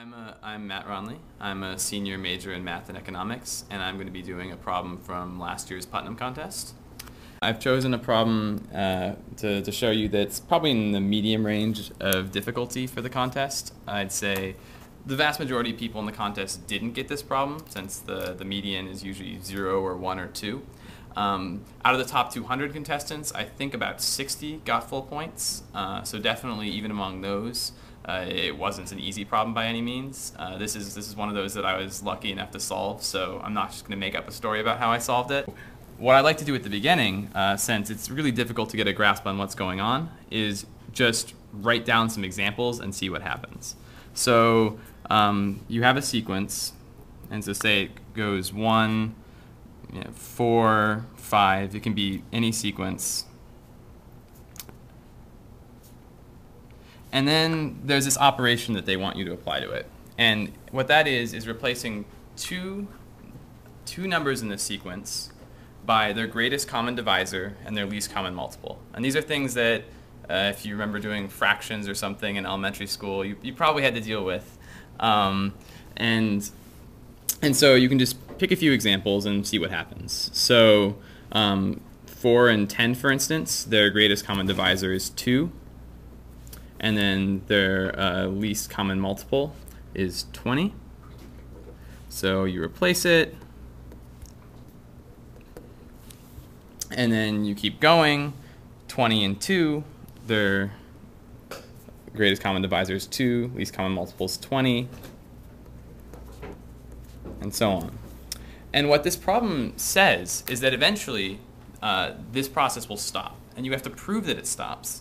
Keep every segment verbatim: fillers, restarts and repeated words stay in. I'm, a, I'm Matt Rognlie. I'm a senior major in math and economics, and I'm going to be doing a problem from last year's Putnam contest. I've chosen a problem uh, to, to show you that's probably in the medium range of difficulty for the contest. I'd say the vast majority of people in the contest didn't get this problem, since the, the median is usually zero or one or two. Um, out of the top two hundred contestants, I think about sixty got full points, uh, so definitely even among those, Uh, it wasn't an easy problem by any means. Uh, this is this is one of those that I was lucky enough to solve, so I'm not just going to make up a story about how I solved it. What I like to do at the beginning, uh, since it's really difficult to get a grasp on what's going on, is just write down some examples and see what happens. So um, you have a sequence, and so say it goes one, you know, four, five. It can be any sequence. And then there's this operation that they want you to apply to it. And what that is, is replacing two, two numbers in the sequence by their greatest common divisor and their least common multiple. And these are things that, uh, if you remember doing fractions or something in elementary school, you, you probably had to deal with. Um, and, and so you can just pick a few examples and see what happens. So um, four and ten, for instance, their greatest common divisor is two. And then their uh, least common multiple is twenty. So you replace it. And then you keep going. twenty and two, their greatest common divisor is two, least common multiple is twenty, and so on. And what this problem says is that eventually uh, this process will stop, and you have to prove that it stops.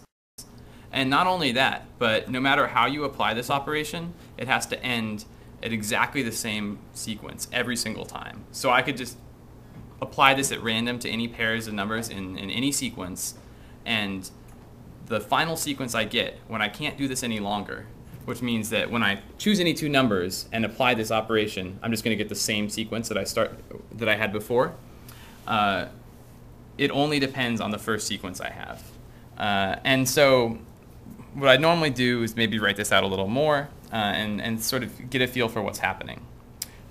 And not only that, but no matter how you apply this operation, it has to end at exactly the same sequence every single time. So I could just apply this at random to any pairs of numbers in, in any sequence, and the final sequence I get when I can't do this any longer, which means that when I choose any two numbers and apply this operation, I'm just going to get the same sequence that I start that I had before. Uh, it only depends on the first sequence I have, uh, and so. What I normally do is maybe write this out a little more uh, and, and sort of get a feel for what's happening.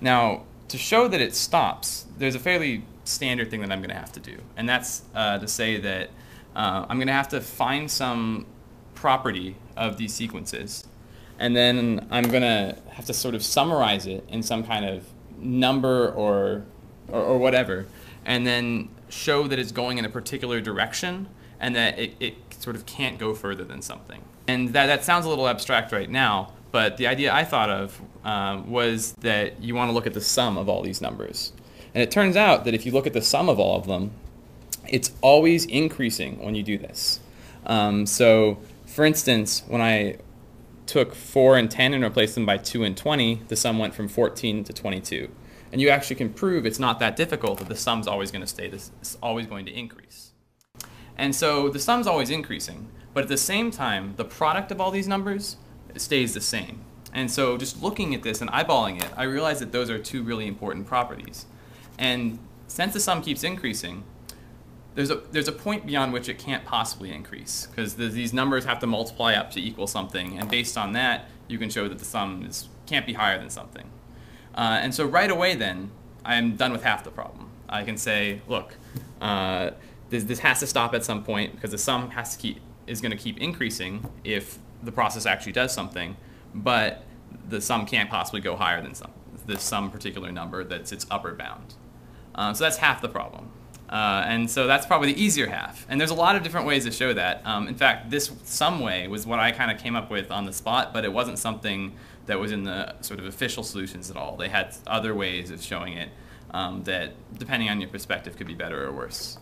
Now, to show that it stops, there's a fairly standard thing that I'm going to have to do. And that's uh, to say that uh, I'm going to have to find some property of these sequences. And then I'm going to have to sort of summarize it in some kind of number or, or, or whatever. And then show that it's going in a particular direction and that it, it sort of can't go further than something. And that, that sounds a little abstract right now, but the idea I thought of um, was that you want to look at the sum of all these numbers. And it turns out that if you look at the sum of all of them, it's always increasing when you do this. Um, so, for instance, when I took four and ten and replaced them by two and twenty, the sum went from fourteen to twenty-two. And you actually can prove it's not that difficult that the sum's always going to stay this, it's always going to increase. And so the sum's always increasing, but at the same time, the product of all these numbers stays the same. And so just looking at this and eyeballing it, I realized that those are two really important properties. And since the sum keeps increasing, there's a, there's a point beyond which it can't possibly increase, because the, these numbers have to multiply up to equal something, and based on that, you can show that the sum is, can't be higher than something. Uh, and so right away then, I'm done with half the problem. I can say, look, uh, This, this has to stop at some point because the sum has to keep, is going to keep increasing if the process actually does something, but the sum can't possibly go higher than some, this some particular number that's its upper bound. Uh, so that's half the problem. Uh, and so that's probably the easier half. And there's a lot of different ways to show that. Um, in fact, this some way was what I kind of came up with on the spot, but it wasn't something that was in the sort of official solutions at all. They had other ways of showing it um, that, depending on your perspective, could be better or worse.